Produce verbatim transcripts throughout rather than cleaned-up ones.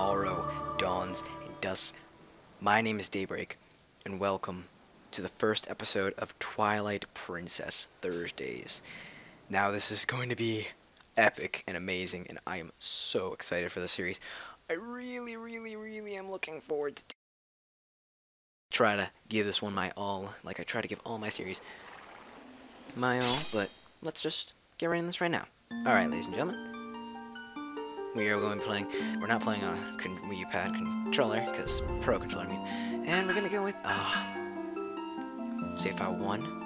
tomorrow dawns and dusk. My name is Daybreak, and welcome to the first episode of Twilight Princess Thursdays. Now this is going to be epic and amazing, and I am so excited for the series. I really, really, really am looking forward to try to give this one my all, like I try to give all my series my all, but let's just get right in this right now. Alright, ladies and gentlemen. We are going to be playing, we're not playing on a Wii U pad controller, because Pro Controller, I mean. And we're going to go with, ah, uh, save file one,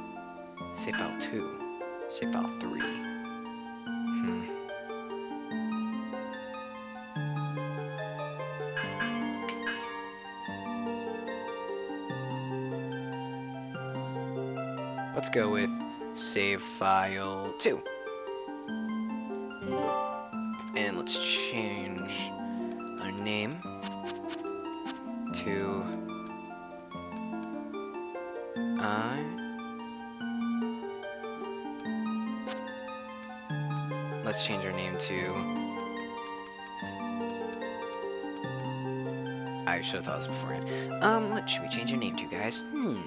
save file two, save file three. Hmm. Let's go with save file two. And let's change our name to I Let's change our name to I should have thought this beforehand. Um, what should we change our name to, guys? Hmm.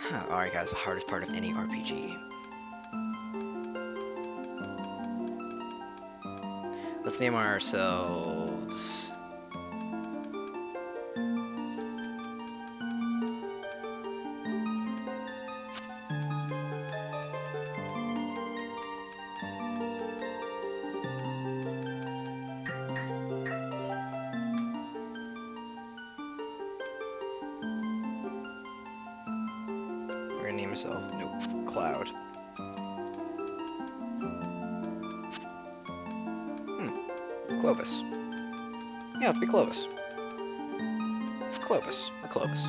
Huh. Alright guys, the hardest part of any R P G game. Let's name ourselves We're gonna name ourselves no Cloud. Clovis. Yeah, let's be Clovis. Clovis. Or Clovis.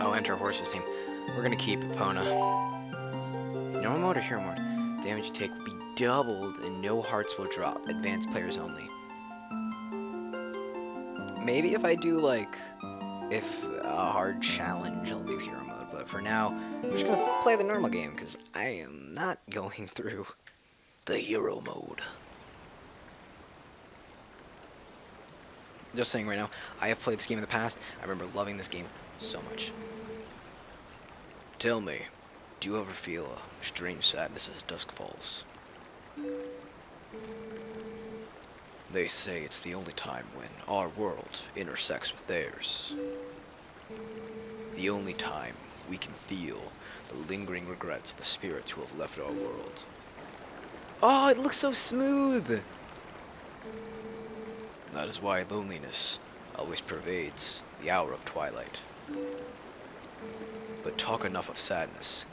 Oh, enter horse's name. We're gonna keep Epona. No remote or hero mode. Damage you take will be doubled and no hearts will drop. Advanced players only. Maybe if I do, like, if a hard challenge, I'll do hero mode. But for now, I'm just gonna play the normal game, because I am not going through the hero mode. Just saying right now, I have played this game in the past. I remember loving this game so much. Tell me, do you ever feel a strange sadness as dusk falls? They say it's the only time when our world intersects with theirs. The only time we can feel the lingering regrets of the spirits who have left our world. Oh, it looks so smooth! That is why loneliness always pervades the hour of twilight. But talk enough of sadness.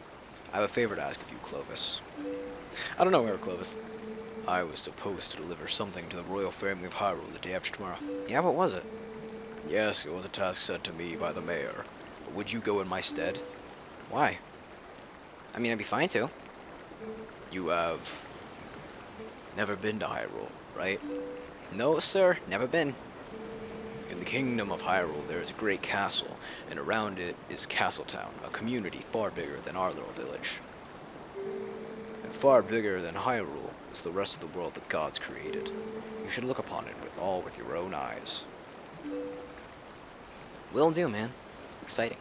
I have a favor to ask of you, Clovis. I don't know where Clovis. I was supposed to deliver something to the royal family of Hyrule the day after tomorrow. Yeah, what was it? Yes, it was a task set to me by the mayor. But would you go in my stead? Why? I mean, I'd be fine to. You have never been to Hyrule, right? No, sir, never been. In the kingdom of Hyrule, there is a great castle, and around it is Castletown, a community far bigger than our little village. And far bigger than Hyrule is the rest of the world that gods created. You should look upon it with all with your own eyes. Will do, man. Exciting.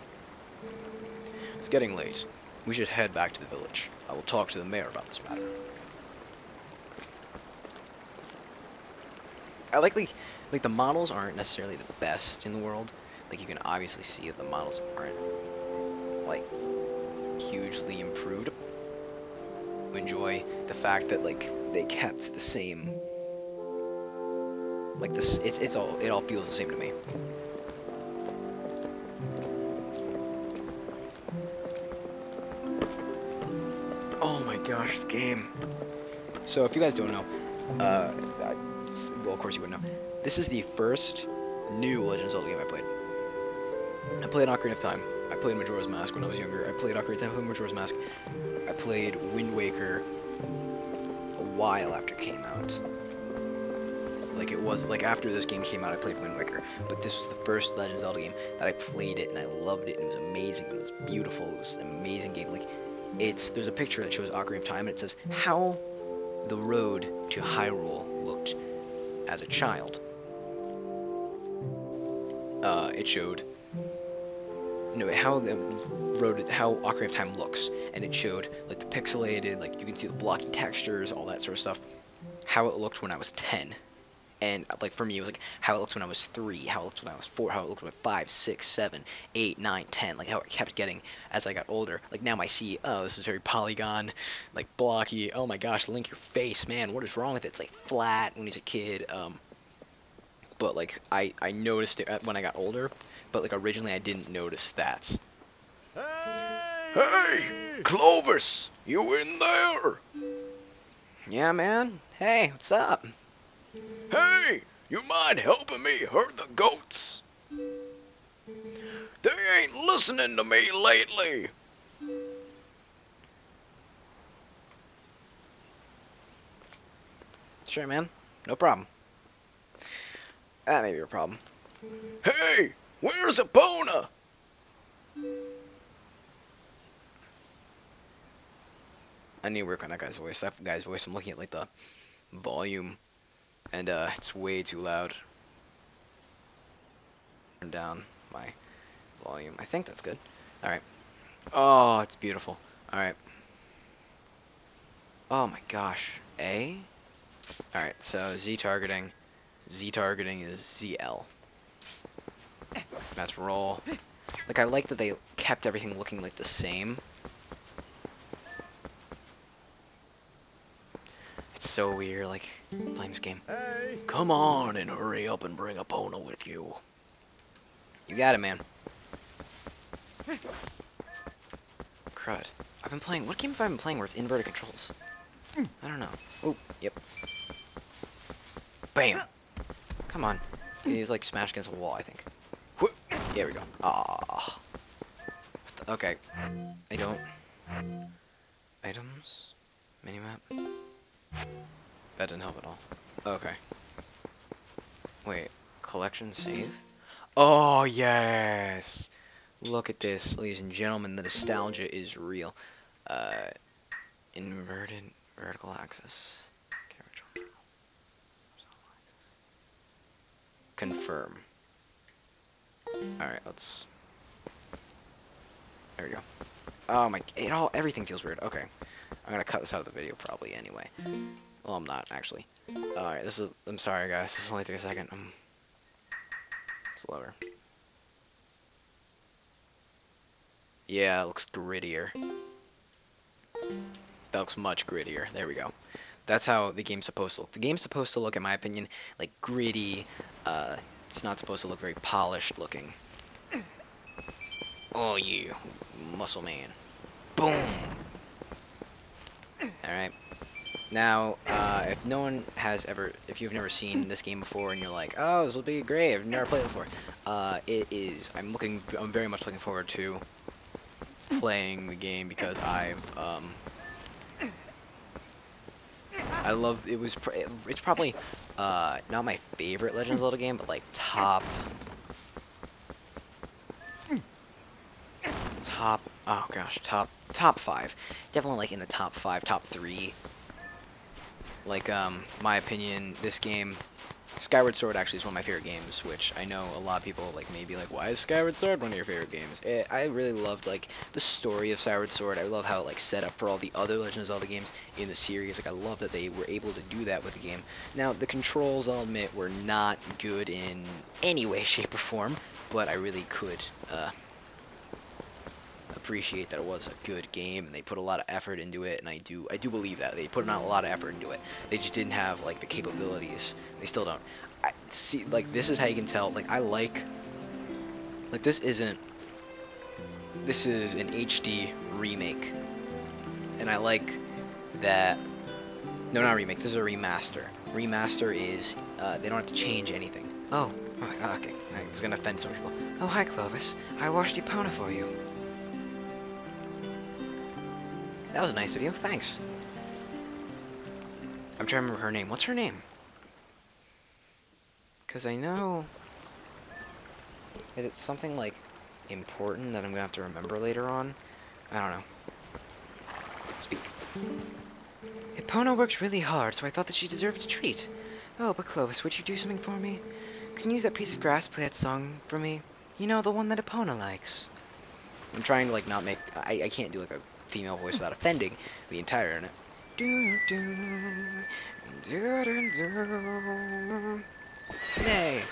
It's getting late. We should head back to the village. I will talk to the mayor about this matter. I like the, like the models aren't necessarily the best in the world. Like, you can obviously see that the models aren't, like, hugely improved. I enjoy the fact that, like, they kept the same, like, this, it's, it's all, it all feels the same to me. Oh my gosh, this game. So if you guys don't know, uh, I, well, of course you wouldn't know. This is the first new Legend of Zelda game I played. I played Ocarina of Time. I played Majora's Mask when I was younger. I played Ocarina of Time, I played Majora's Mask. I played Wind Waker a while after it came out. Like, it was, like, after this game came out, I played Wind Waker. But this was the first Legend of Zelda game that I played it, and I loved it, and it was amazing, and it was beautiful, it was an amazing game. Like, it's, there's a picture that shows Ocarina of Time, and it says how the road to Hyrule looked as a child. Uh, it showed, you know, how the road, how Ocarina of Time looks, and it showed like the pixelated, like you can see the blocky textures, all that sort of stuff. How it looked when I was ten, and like for me, it was like how it looked when I was three, how it looked when I was four, how it looked when I was five, six, seven, eight, nine, ten. Like how it kept getting as I got older. Like now I see, oh, this is very polygon, like blocky. Oh my gosh, Link, your face, man, what is wrong with it? It's like flat when he's a kid. Um, but like I I noticed it when I got older, but like originally I didn't notice that. Hey, hey Clovis, you in there? Yeah, man. Hey, what's up? Hey, you mind helping me herd the goats? They ain't listening to me lately. Sure, man. No problem. That may be your problem. Hey, where's Epona? I need to work on that guy's voice. That guy's voice, I'm looking at like the volume, and uh, it's way too loud. Turn down my volume. I think that's good. Alright. Oh, it's beautiful. Alright. Oh my gosh. A? Alright, so Z targeting. Z targeting is Z L. That's roll. Like, I like that they kept everything looking like the same. It's so weird, like, playing this game. Hey. Come on and hurry up and bring Epona with you. You got it, man. Crud. I've been playing... What game have I been playing where it's inverted controls? I don't know. Oh, yep. Bam! Come on. He was, like, smashed against a wall, I think. There we go. Aww. What the, okay. I don't... Items? Minimap? That didn't help at all. Okay. Wait. Collection save? Oh, yes! Look at this, ladies and gentlemen. The nostalgia is real. Uh, inverted vertical axis. Confirm. Alright, let's... There we go. Oh my... It all... Everything feels weird. Okay. I'm gonna cut this out of the video probably anyway. Well, I'm not, actually. Alright, this is... I'm sorry, guys. This only took a second. Um, slower. Yeah, it looks grittier. That looks much grittier. There we go. That's how the game's supposed to look. The game's supposed to look, in my opinion, like gritty. Uh, it's not supposed to look very polished looking. Oh, yeah. Muscle man. Boom! Alright. Now, uh, if no one has ever... If you've never seen this game before and you're like, oh, this will be great, I've never played it before. Uh, it is... I'm looking... I'm very much looking forward to playing the game because I've, um... I love, it was, pr it's probably, uh, not my favorite Legend of Zelda game, but like top, top, oh gosh, top, top five. Definitely like in the top five, top three. Like, um, my opinion, this game, Skyward Sword actually is one of my favorite games, which I know a lot of people, like, may be like, why is Skyward Sword one of your favorite games? It, I really loved, like, the story of Skyward Sword. I love how it, like, set up for all the other Legend of Zelda games in the series. Like, I love that they were able to do that with the game. Now, the controls, I'll admit, were not good in any way, shape, or form, but I really could, uh, appreciate that it was a good game, and they put a lot of effort into it, and I do I do believe that they put not a lot of effort into it. They just didn't have like the capabilities. They still don't. I see, like, this is how you can tell, like, I like like this isn't this is an H D remake, and I like that. No, not remake, this is a remaster. Remaster is uh, they don't have to change anything. Oh, okay, it's gonna offend some people. Oh, hi Clovis, I washed Epona for you. That was nice of you. Thanks. I'm trying to remember her name. What's her name? Because I know... Is it something, like, important that I'm going to have to remember later on? I don't know. Speak. Epona works really hard, so I thought that she deserved a treat. Oh, but Clovis, would you do something for me? Can you use that piece of grass to play that song for me? You know, the one that Epona likes. I'm trying to, like, not make... I, I can't do, like, a female voice without offending the entire internet. Do do do do do. Yay!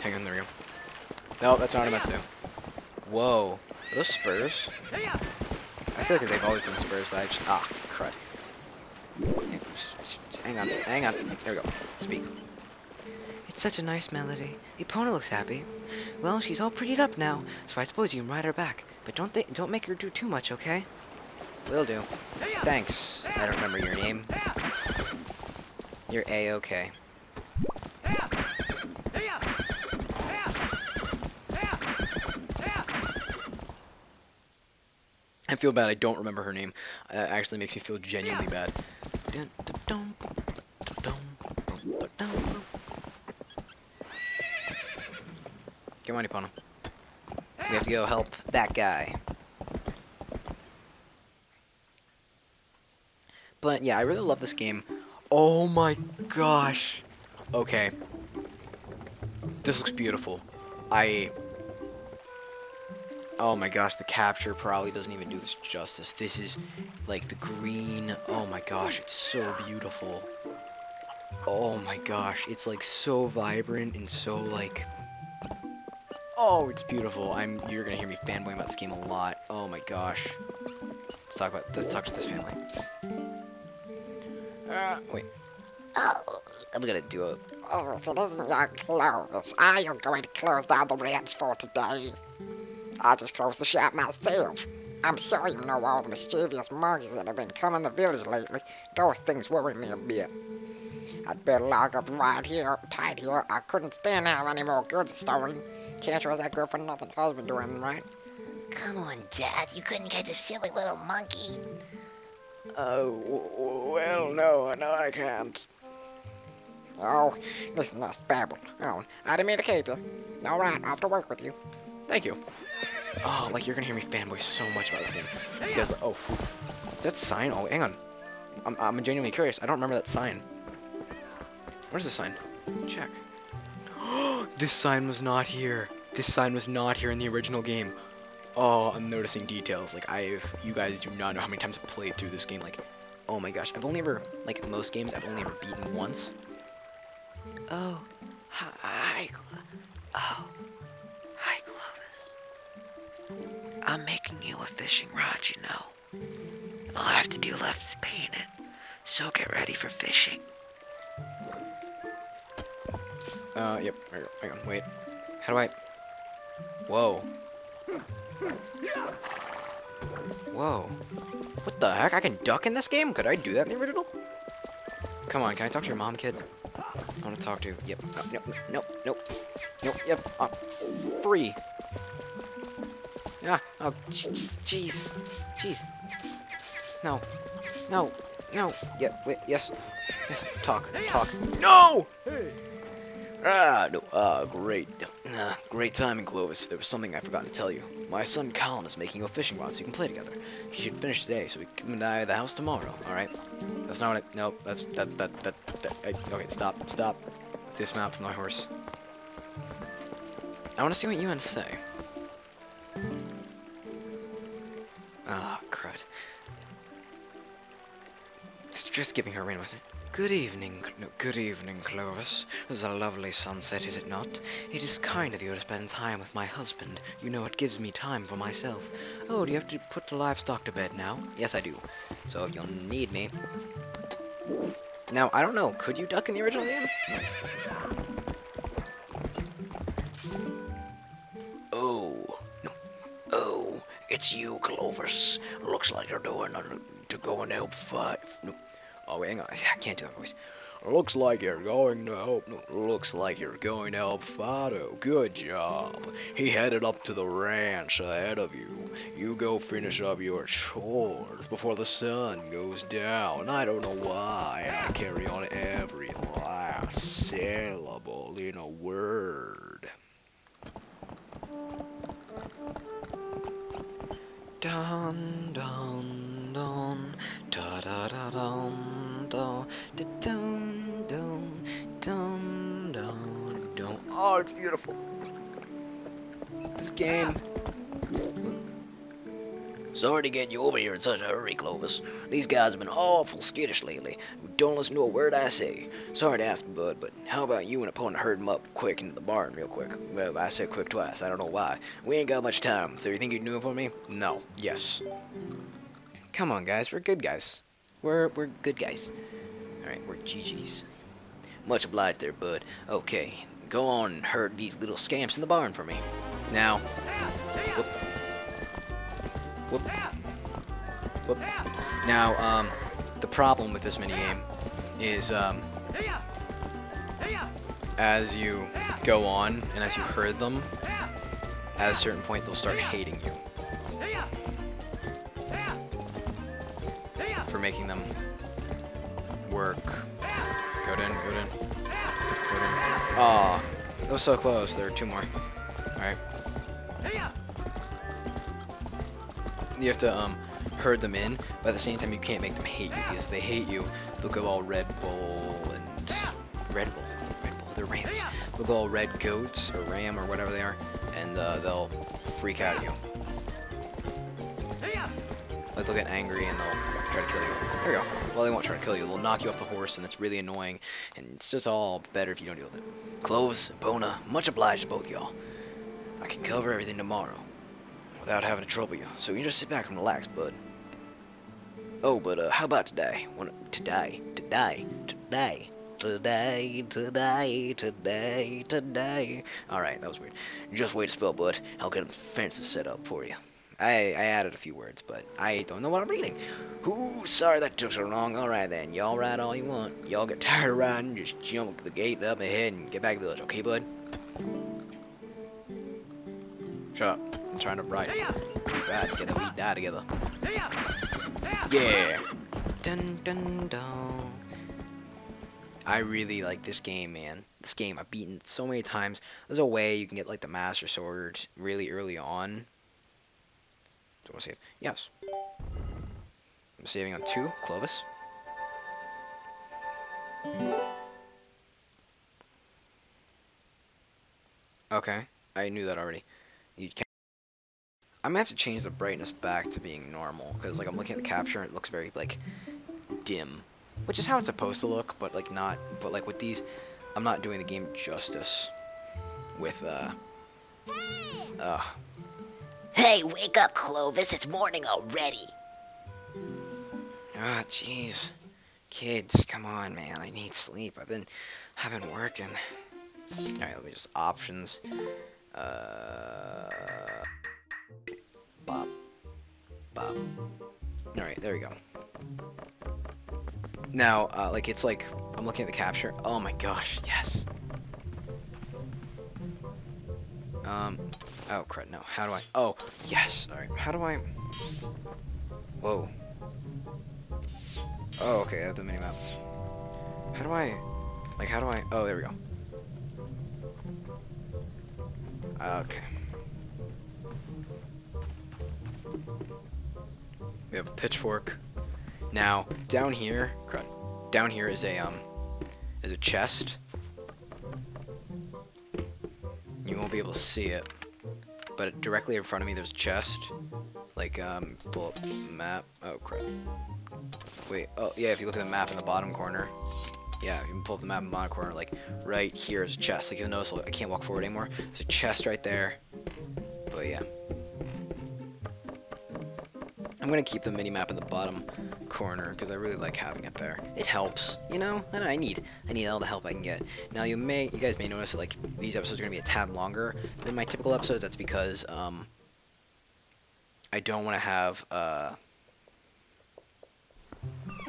Hang on, there we go. No, that's not what I meant to do. Whoa. Are those spurs? I feel like they've always been spurs, but I just... Ah, crud. Hang on, hang on. There we go. Speak. It's such a nice melody. Epona looks happy. Well, she's all prettied up now, so I suppose you can ride her back. But don't think, don't make her do too much, okay? Will do. Thanks. I don't remember your name. You're A-okay. I feel bad I don't remember her name. That actually makes me feel genuinely bad. Come on, Epona. We have to go help that guy. But yeah, I really love this game. Oh my gosh. Okay. This looks beautiful. I... Oh my gosh, the capture probably doesn't even do this justice. This is like the green. Oh my gosh, it's so beautiful. Oh my gosh, it's like so vibrant and so like... Oh, it's beautiful. I'm. You're gonna hear me fanboying about this game a lot. Oh my gosh. Let's talk about. Let's talk to this family. Uh, wait. Oh, I'm gonna do a. Oh, if it isn't your Clovis, are you going to close down the ranch for today? I'll just close the shop myself. I'm sure you know all the mischievous monkeys that have been coming to the village lately. Those things worry me a bit. I'd better lock up right here, tight here. I couldn't stand to have any more goods stolen. Can't trust that good-for-nothing husband doing them, right? Come on, Dad. You couldn't catch a silly little monkey. Oh, uh, well, no, no, I can't. Oh, listen, that's babble. Oh, I didn't mean to keep you. All right, off to work with you. Thank you. Oh, like, you're gonna hear me fanboy so much about this game. Because, oh, that sign? Oh, hang on. I'm, I'm genuinely curious. I don't remember that sign. Where's the sign? Check. This sign was not here. This sign was not here in the original game. Oh, I'm noticing details. Like, I've... You guys do not know how many times I've played through this game. Like, oh my gosh. I've only ever... Like, most games, I've only ever beaten once. Oh. Hi, Clovis. Oh. Hi, Clovis. I'm making you a fishing rod, you know. All I have to do left is paint it. So get ready for fishing. Uh, yep. Hang on. Wait. How do I... Whoa. Whoa. What the heck? I can duck in this game? Could I do that in the original? Come on. Can I talk to your mom, kid? I want to talk to you. Yep. Oh, nope. Nope. Nope. Nope. Yep. I'm free. Yeah. Oh, jeez. Jeez. No. No. No. Yep. Wait. Yes. Yes. Talk. Talk. No! Hey! Ah, no, ah, great. Ah, great timing, Clovis. There was something I forgot to tell you. My son Colin is making a fishing rod so you can play together. He should finish today, so we can come and die at the house tomorrow, alright? That's not what I... No, that's... That... That... That... that I, okay, stop. Stop. Dismount from my horse. I want to see what you want to say. Ah, oh, crud. Just, just giving her a random... Good evening, no, good evening, Clovis. This is a lovely sunset, is it not? It is kind of you to spend time with my husband. You know, it gives me time for myself. Oh, do you have to put the livestock to bed now? Yes, I do. So you'll need me. Now, I don't know, could you duck in the original game? Oh. No. Oh, it's you, Clovis. Looks like you're doing to go and help fight. No. Oh, wait, hang on. I can't do that voice. Looks like you're going to help. Looks like you're going to help Fado. Good job. He headed up to the ranch ahead of you. You go finish up your chores before the sun goes down. I don't know why I carry on every last syllable in a word. Dun dun dun. Da da da dum. Dun, dun, dun. it's beautiful. This game. Sorry to get you over here in such a hurry, Clovis. These guys have been awful skittish lately. Don't listen to a word I say. Sorry to ask, bud, but how about you and Opponent herd them up quick into the barn real quick? Well, I said quick twice. I don't know why. We ain't got much time, so you think you'd do it for me? No. Yes. Come on, guys. We're good guys. We're, we're good guys. Alright, we're G Gs. Much obliged there, bud. Okay, go on and herd these little scamps in the barn for me. Now. Whoop. Whoop. Whoop. Now, um, the problem with this minigame is, um, as you go on and as you herd them, at a certain point they'll start hating you for making them work. Go in, go in, go in. Aw, that was so close. There are two more. Alright. You have to um, herd them in, but at the same time you can't make them hate you, because if they hate you, they'll go all Red Bull and... Red Bull? Red Bull, they're rams. They'll go all Red Goats, or Ram, or whatever they are, and uh, they'll freak out at you. Like, they'll get angry and they'll try to kill you. There you go. Well, they won't try to kill you. They'll knock you off the horse, and it's really annoying, and it's just all better if you don't deal with it. Clovis, Epona, much obliged to both y'all. I can cover everything tomorrow. Without having to trouble you, so you just sit back and relax, bud. Oh, but uh, how about today? When, today, today, today, today, today, today, today. All right, that was weird. Just wait a spell, bud. I'll get a fence set up for you. I I added a few words, but I don't know what I'm reading. Ooh, sorry that took so long. All right then, y'all ride all you want. Y'all get tired of riding, just jump the gate up ahead and get back to the village, okay, bud? Shut up. I'm trying to ride. We ride together, we die together. Yeah! Dun dun dun. I really like this game, man. This game, I've beaten it so many times. There's a way you can get, like, the Master Sword really early on. Do I want to save? Yes. I'm saving on two, Clovis. Okay. I knew that already. You can I'm gonna have to change the brightness back to being normal, because like I'm looking at the capture and it looks very like dim, which is how it's supposed to look, but like not. But like with these, I'm not doing the game justice with uh. Uh. Hey, wake up, Clovis! It's morning already. Ah, jeez, kids, come on, man! I need sleep. I've been, I've been working. All right, let me just options. Uh. Bop. Bop. Alright, there we go. Now, uh, like, it's like, I'm looking at the capture. Oh my gosh, yes! Um, oh crud, no. How do I? Oh, yes! Alright, how do I? Whoa. Oh, okay, I have the minimap. How do I? Like, how do I? Oh, there we go. Okay. We have a pitchfork. Now down here, crud. Down here is a um, is a chest. You won't be able to see it, but directly in front of me there's a chest. Like um, pull up map. Oh crud. Wait. Oh yeah. If you look at the map in the bottom corner, yeah, you can pull up the map in the bottom corner. Like right here is a chest. Like you'll notice I can't walk forward anymore. There's a chest right there. But yeah. I'm going to keep the mini-map in the bottom corner, because I really like having it there. It helps, you know? And I need I need all the help I can get. Now, you may, you guys may notice that, like, these episodes are going to be a tad longer than my typical episodes. That's because, um, I don't want to have, uh,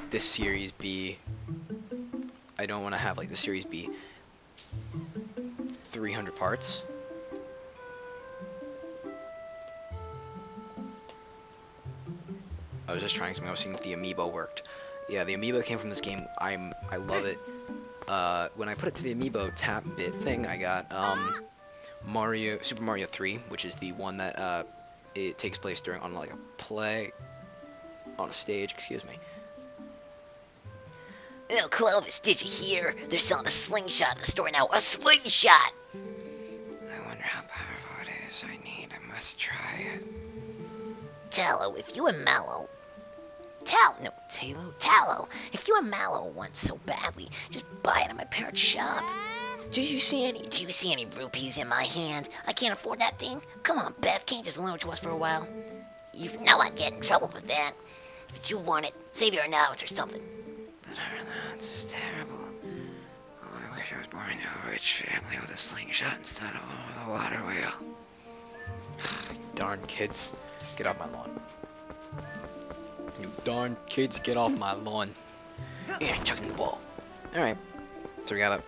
this series be, I don't want to have, like, this series be three hundred parts. I was just trying something. I was seeing if the amiibo worked. Yeah, the amiibo came from this game. I'm, I love it. Uh, when I put it to the amiibo tap bit thing, I got um, Mario, Super Mario three, which is the one that uh, it takes place during on like a play, on a stage. Excuse me. Oh, Clovis, did you hear? They're selling a slingshot at the store now. A slingshot. focus I need. I must try it. Talo, if you and Malo... Talo, no, Talo, Talo, if you and Malo want so badly, just buy it at my parents' shop. Do you see any, do you see any rupees in my hand? I can't afford that thing. Come on, Beth, can't you just loan it to us for a while? You know I'd get in trouble for that. If you want it, save your allowance or something. But I don't know, it's terrible. Oh, I wish I was born into a rich family with a slingshot instead of one with a water wheel. Darn kids, get off my lawn. You darn kids, get off my lawn. Yeah, chucking the ball. Alright, so we got a...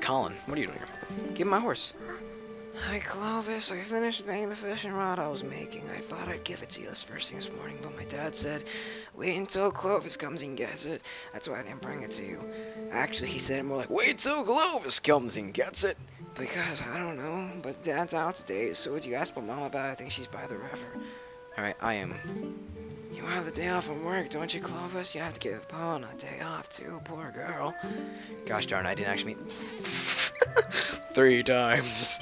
Colin, what are you doing here? Get my horse. Hi, Clovis. I finished paying the fishing rod I was making. I thought I'd give it to you this first thing this morning, but my dad said, wait until Clovis comes and gets it. That's why I didn't bring it to you. Actually, he said it more like, wait till Clovis comes and gets it. Because, I don't know, but Dad's out today, so would you ask my mom about it? I think she's by the river. Alright, I am. You have the day off from work, don't you, Clovis? You have to give Epona a day off, too. Poor girl. Gosh darn, I didn't actually mean... Three times.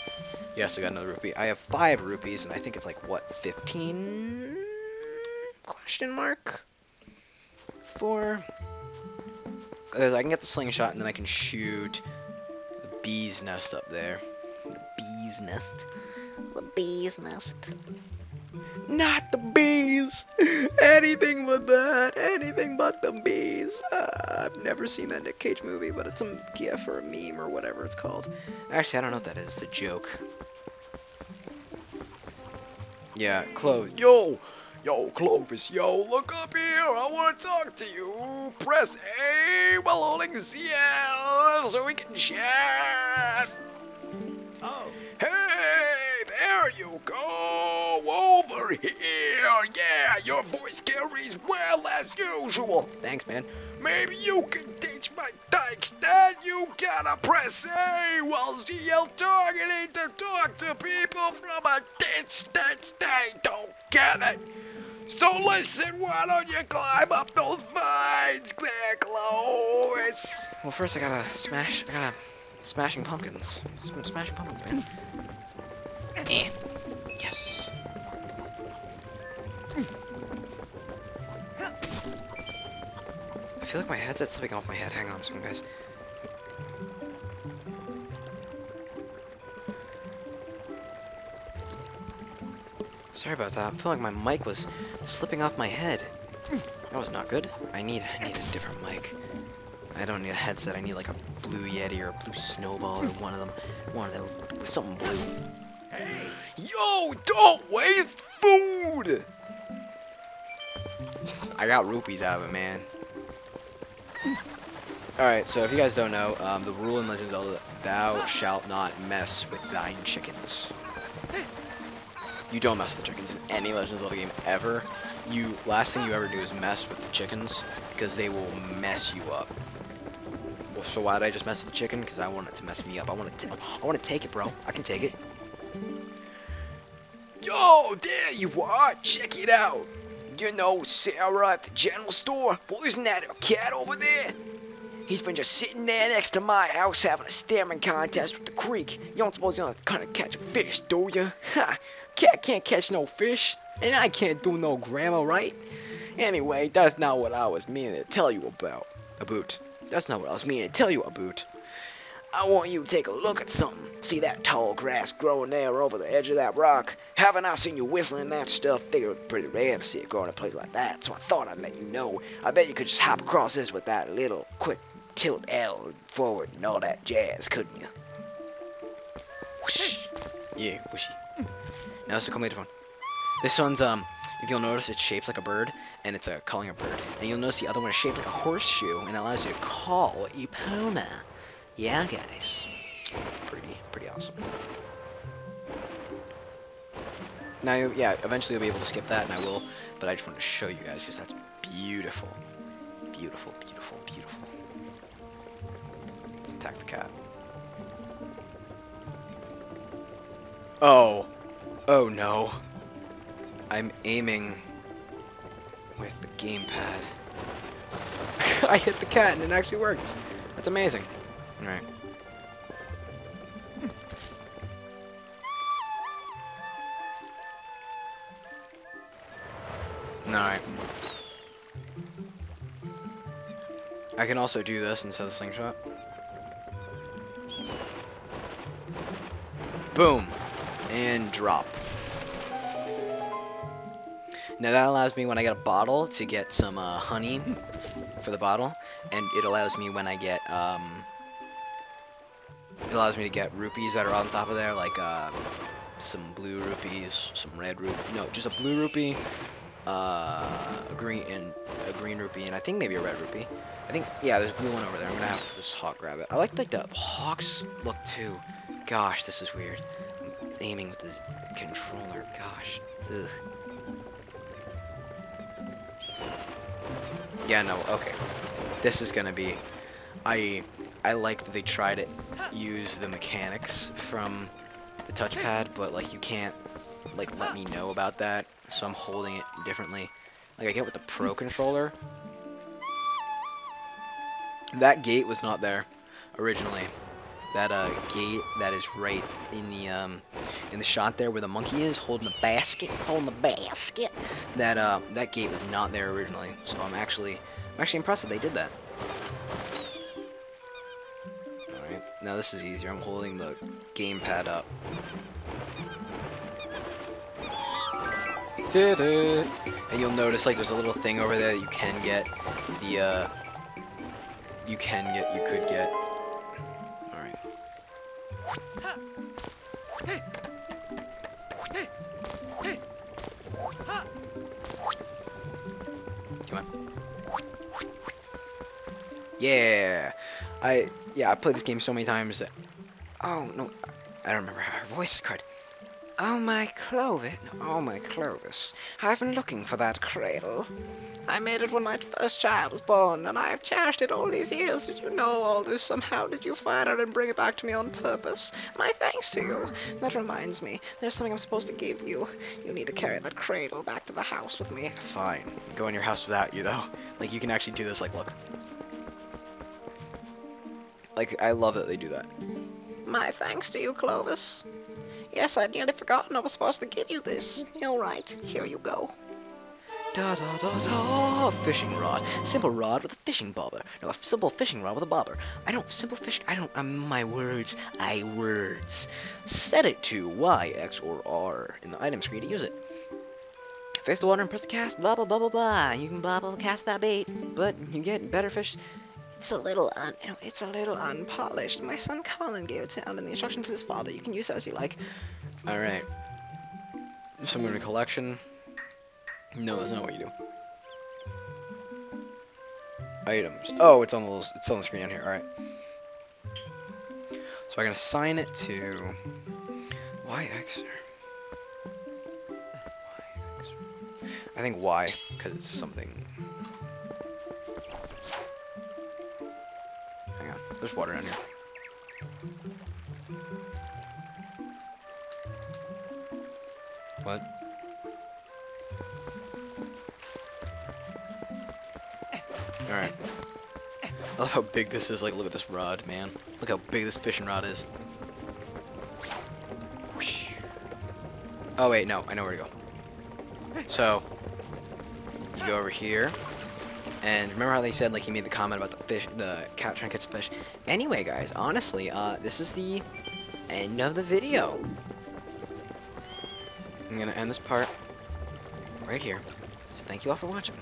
Yes, we got another rupee. I have five rupees, and I think it's like, what, fifteen? Question mark? Four. Because I can get the slingshot, and then I can shoot the bee's nest up there. The bee's nest. The bee's nest. Not the bees! Anything but that! Anything but the bees! Uh, I've never seen that Nick Cage movie, but it's a gif or a meme or whatever it's called. Actually, I don't know what that is. It's a joke. Yeah, Clovis. Yo! Yo, Clovis, yo! Look up here! I want to talk to you! Press A while holding C L so we can chat! Oh. Hey! There you go! Over here! Yeah, your voice carries well as usual! Thanks, man. Maybe you can teach my dykes that you gotta press A while Z L targeting to talk to people from a distance. They don't get it! So listen, why don't you climb up those vines there, Clovis? Well, first I gotta smash... I gotta... Smashing pumpkins. Smashing pumpkins, man. Eh. Yes. I feel like my headset's slipping off my head. Hang on a second, guys. Sorry about that. I feel like my mic was slipping off my head. That was not good. I need, I need a different mic. I don't need a headset. I need like a blue Yeti or a blue snowball or one of them. One of them with something blue. Hey. Yo, don't waste food! I got rupees out of it, man. Alright, so if you guys don't know, um, the rule in Legend of Zelda, thou shalt not mess with thine chickens. You don't mess with the chickens in any Legend of Zelda game ever. You last thing you ever do is mess with the chickens, because they will mess you up. So why did I just mess with the chicken? Because I want it to mess me up. I want to. I want to take it, bro. I can take it. Yo, there you are. Check it out. You know Sarah at the general store. Well, isn't that a cat over there? He's been just sitting there next to my house having a staring contest with the creek. You don't suppose you're gonna catch a fish, do you? Ha! Cat can't catch no fish, and I can't do no grammar, right? Anyway, that's not what I was meaning to tell you about. A boot. That's not what I was meaning to tell you about. I want you to take a look at something. See that tall grass growing there over the edge of that rock? Haven't I seen you whistling that stuff? Figure it's pretty rare to see it growing in a place like that, so I thought I'd let you know. I bet you could just hop across this with that little quick tilt L forward and all that jazz, couldn't you? Whoosh. Yeah, whooshy. Now let's go make the phone. This one's, um... if you'll notice, it's shaped like a bird, and it's uh, calling a bird. And you'll notice the other one is shaped like a horseshoe, and it allows you to call Epona. Yeah, guys. Pretty, pretty awesome. Now, yeah, eventually you'll be able to skip that, and I will, but I just want to show you guys, because that's beautiful. Beautiful, beautiful, beautiful. Let's attack the cat. Oh. Oh, no. I'm aiming with the gamepad. I hit the cat and it actually worked. That's amazing. Alright. No. I can also do this instead of slingshot. Boom! And drop. Now that allows me when I get a bottle to get some uh, honey for the bottle, and it allows me when I get, um, it allows me to get rupees that are on top of there, like uh, some blue rupees, some red rupee, no, just a blue rupee, uh, a green, and a green rupee, and I think maybe a red rupee. I think, yeah, there's a blue one over there. I'm gonna have this hawk grab it. I like, like the hawks look too. Gosh, this is weird. I'm aiming with this controller, gosh. Ugh. Yeah, no, okay. This is gonna be... I I like that they try to use the mechanics from the touchpad, but, like, you can't, like, let me know about that, so I'm holding it differently. Like, I get with the Pro Controller. That gate was not there originally. That uh, gate that is right in the um, in the shot there where the monkey is holding the basket, holding the basket. That uh, that gate was not there originally, so I'm actually I'm actually impressed that they did that. All right, now this is easier. I'm holding the gamepad up. Did it? And you'll notice like there's a little thing over there that you can get the uh, you can get you could get. Yeah, I yeah I played this game so many times that oh no, I don't remember how her voice is called. Oh my Clovis, oh my Clovis, I've been looking for that cradle. I made it when my first child was born, and I have cherished it all these years. Did you know all this? Somehow did you find it and bring it back to me on purpose? My thanks to you. That reminds me, there's something I'm supposed to give you. You need to carry that cradle back to the house with me. Fine, go in your house without you though. Like you can actually do this. Like look. Like, I love that they do that. My thanks to you, Clovis. Yes, I'd nearly forgotten I was supposed to give you this. You're right. Here you go. Da da da da. Fishing rod. Simple rod with a fishing bobber. No, a simple fishing rod with a bobber. I don't. Simple fish. I don't. Um, my words. I words. Set it to Y, X, or R in the item screen to use it. Face the water and press the cast. Blah blah blah blah blah. You can blah blah cast that bait, but you get better fish. It's a little un it's a little unpolished. My son Colin gave it to him in the instruction for his father. You can use it as you like. All right. So I'm going to collection. No, that's not what you do. Items. Oh, it's on the little, it's on the screen on here. All right. So I'm going to assign it to Y X. I think Y because it's something. There's water down here. What? Alright. I love how big this is. Like, look at this rod, man. Look how big this fishing rod is. Oh, wait, no. I know where to go. So, you go over here. And remember how they said, like, he made the comment about the fish, the cat trying to catch the fish? Anyway, guys, honestly, uh, this is the end of the video. I'm gonna end this part right here. So thank you all for watching.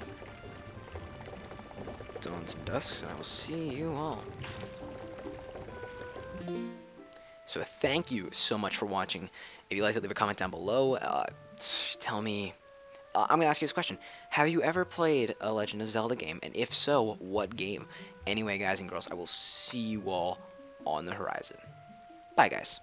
Dawn some dusks, and I will see you all. So thank you so much for watching. If you liked it, leave a comment down below. Uh, tell me... Uh, I'm going to ask you this question. Have you ever played a Legend of Zelda game? And if so, what game? Anyway, guys and girls, I will see you all on the horizon. Bye, guys.